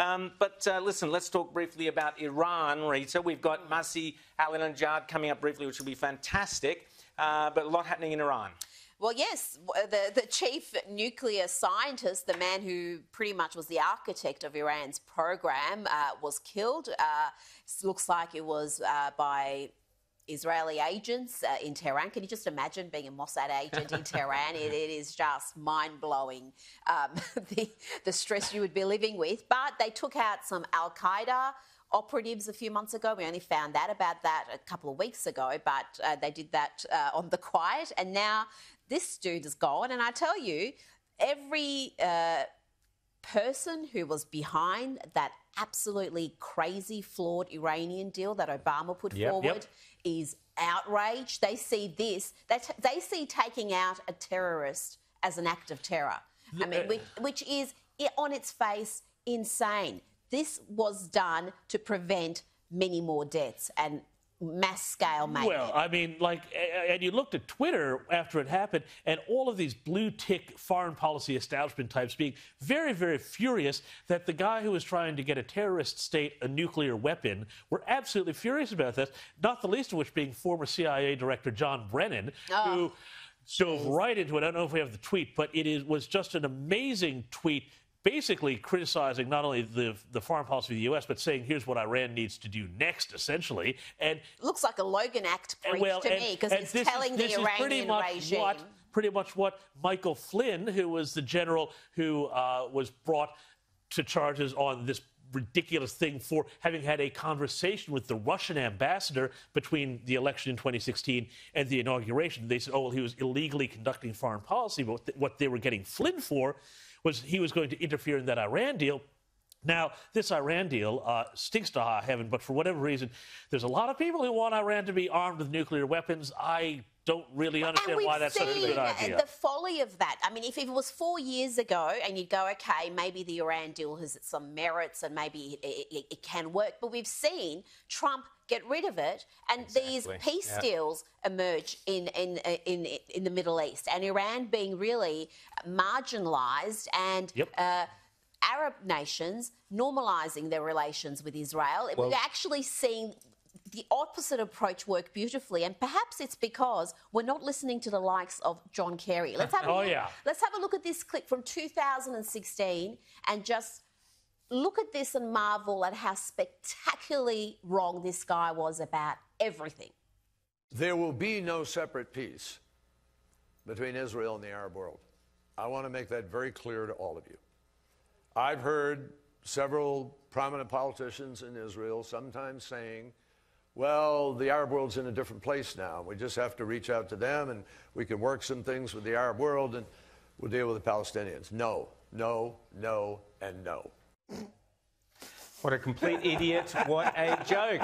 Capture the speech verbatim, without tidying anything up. Um, but uh, listen, let's talk briefly about Iran, Rita. We've got Masih Alinejad coming up briefly, which will be fantastic. Uh, but a lot happening in Iran. Well, yes, the, the chief nuclear scientist, the man who pretty much was the architect of Iran's program, uh, was killed. Uh, looks like it was uh, by Israeli agents uh, in Tehran. Can you just imagine being a Mossad agent in Tehran? It, it is just mind-blowing, um, the, the stress you would be living with. But they took out some al-Qaeda operatives a few months ago. We only found out about that a couple of weeks ago, but uh, they did that uh, on the quiet. And now this dude is gone. And I tell you, every uh, person who was behind that absolutely crazy, flawed Iranian deal that Obama put yep, forward yep. is outraged. They see this, they, t they see taking out a terrorist as an act of terror. I mean, which, which is on its face insane. This was done to prevent many more deaths and mass scale mayhem. Well, I mean, like, and you looked at Twitter after it happened, and all of these blue tick foreign policy establishment types being very, very furious that the guy who was trying to get a terrorist state a nuclear weapon were absolutely furious about this, not the least of which being former C I A director John Brennan, oh. who dove right into it. I don't know if we have the tweet, but it is, was just an amazing tweet, basically criticizing not only the, the foreign policy of the U S, but saying, here's what Iran needs to do next, essentially. And looks like a Logan Act breach well, to and, me, because it's telling is, the Iranian pretty much regime. What, pretty much what Michael Flynn, who was the general who uh, was brought to charges on this ridiculous thing for having had a conversation with the Russian ambassador between the election in twenty sixteen and the inauguration. They said, oh, well, he was illegally conducting foreign policy, but what they were getting Flynn for was he was going to interfere in that Iran deal. Now, this Iran deal uh, stinks to high heaven, but for whatever reason, there's a lot of people who want Iran to be armed with nuclear weapons. I don't really understand why that's such a good idea. The folly of that. I mean, if it was four years ago and you'd go, okay, maybe the Iran deal has some merits and maybe it, it, it can work, but we've seen Trump get rid of it, and exactly. these peace yeah. deals emerge in, in in in the Middle East, and Iran being really marginalised, and yep. uh, Arab nations normalising their relations with Israel. Well, we're actually seeing the opposite approach work beautifully, and perhaps it's because we're not listening to the likes of John Kerry. Let's have a oh, look, yeah. let's have a look at this clip from two thousand sixteen, and just look at this and marvel at how spectacularly wrong this guy was about everything. There will be no separate peace between Israel and the Arab world. I want to make that very clear to all of you. I've heard several prominent politicians in Israel sometimes saying, well, the Arab world's in a different place now. We just have to reach out to them, and we can work some things with the Arab world, and we'll deal with the Palestinians. No, no, no, and no. What a complete idiot. What a joke.